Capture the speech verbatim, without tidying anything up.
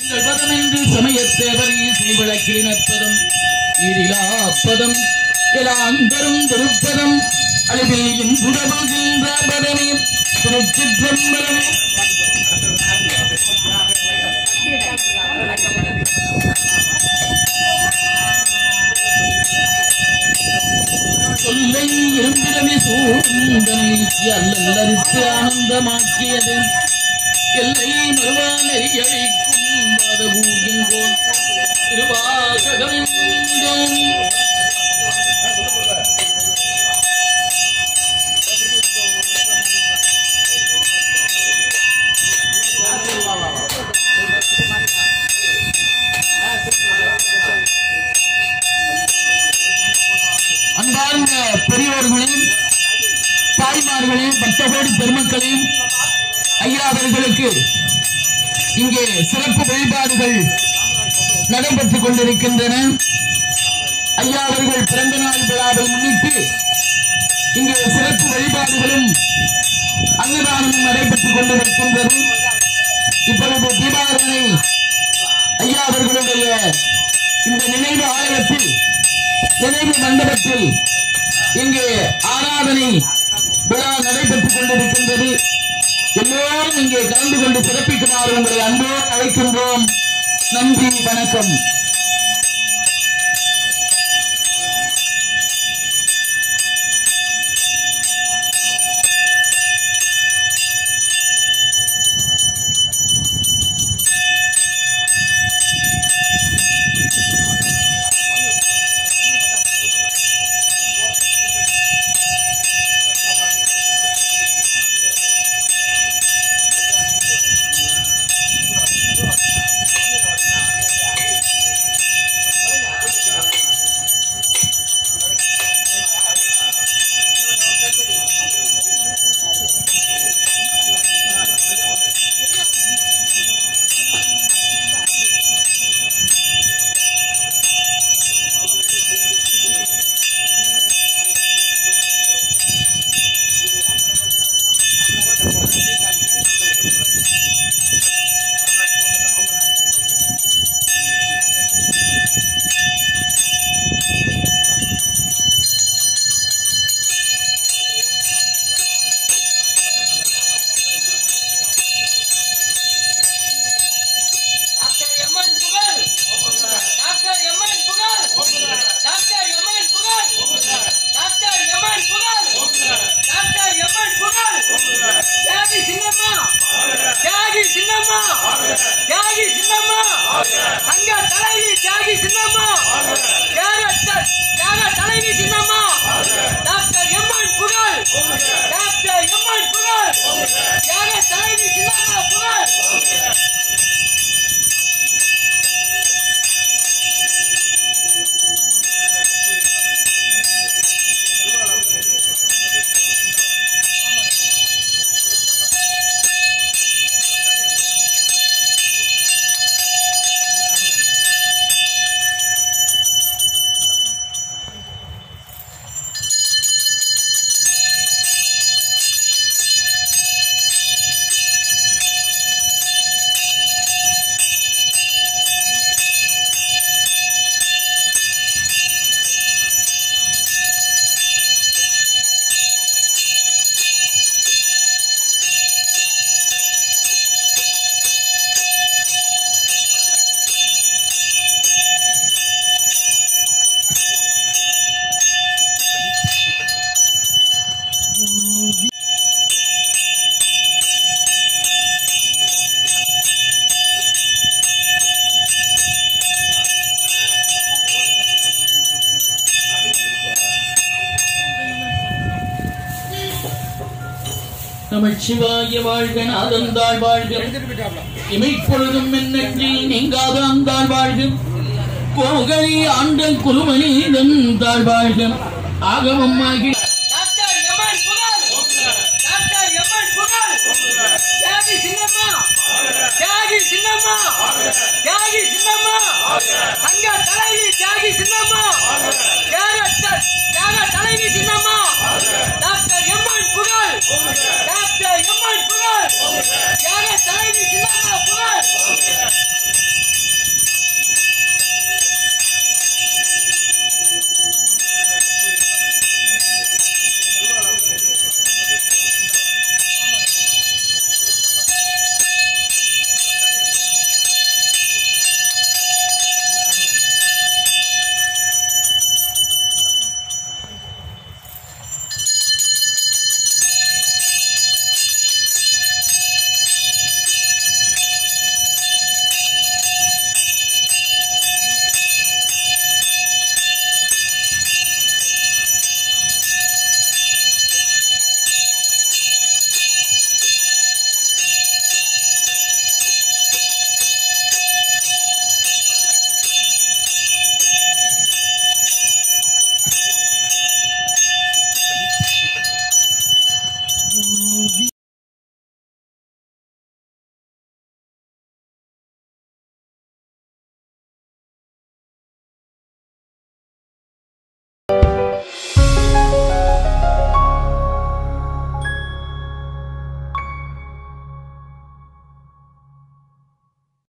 आनंद அன்பார்ந்த பெரியோர்களே, தாய்மார்களே, பக்தகோடி பெருமக்களே, ஐயா அவர்களுக்கு இங்கே சிறப்பு வழிபாடுகள் நடைபெற்றுக் கொண்டிருக்கின்றன. ஐயா அவர்கள் பிறந்த நாள் விழாவை முன்னிட்டு இங்கே சிறப்பு வழிபாடுகளும் அன்னதானமும் நடைபெற்றுக் கொண்டிருக்கின்றது. இப்பொழுது தீபாவளி ஐயா அவர்களுடைய இந்த நினைவு ஆலயத்தில், நினைவு மண்டபத்தில் இங்கே ஆராதனை விழா நடைபெற்றுக் கொண்டிருக்கின்றது. எல்லோரும் இங்கே கலந்து கொண்டு சிறப்பிக்குமாறு உங்களை அன்போடு அழைக்கின்றோம். நன்றி, வணக்கம். சிவாய வாழ்க, நாதந்தாள் வாழ்க, இமைப்பொழுதும் என்னற்றில் நீங்காத அந்தாள் வாழ்க, கோகை ஆண்ட குழுமணி தந்தாள் வாழ்க, ஆகமமாகி சின்னம்மா